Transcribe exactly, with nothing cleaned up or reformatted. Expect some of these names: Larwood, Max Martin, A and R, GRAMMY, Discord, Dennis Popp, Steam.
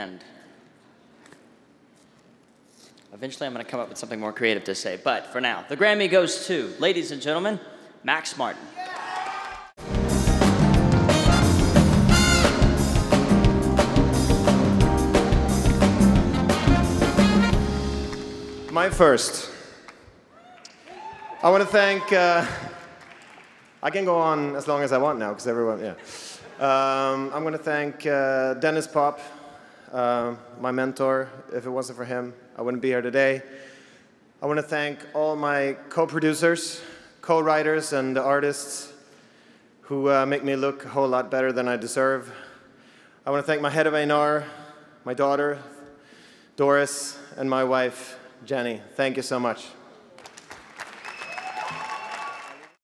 and. Eventually I'm going to come up with something more creative to say, but for now, the Grammy goes to, ladies and gentlemen, Max Martin. My first. I want to thank, uh, I can go on as long as I want now, because everyone, yeah. Um, I'm going to thank uh, Dennis Popp, uh, my mentor. If it wasn't for him, I wouldn't be here today. I want to thank all my co-producers, co-writers, and the artists who uh, make me look a whole lot better than I deserve. I want to thank my head of A and R, my daughter, Doris, and my wife, Jenny. Thank you so much.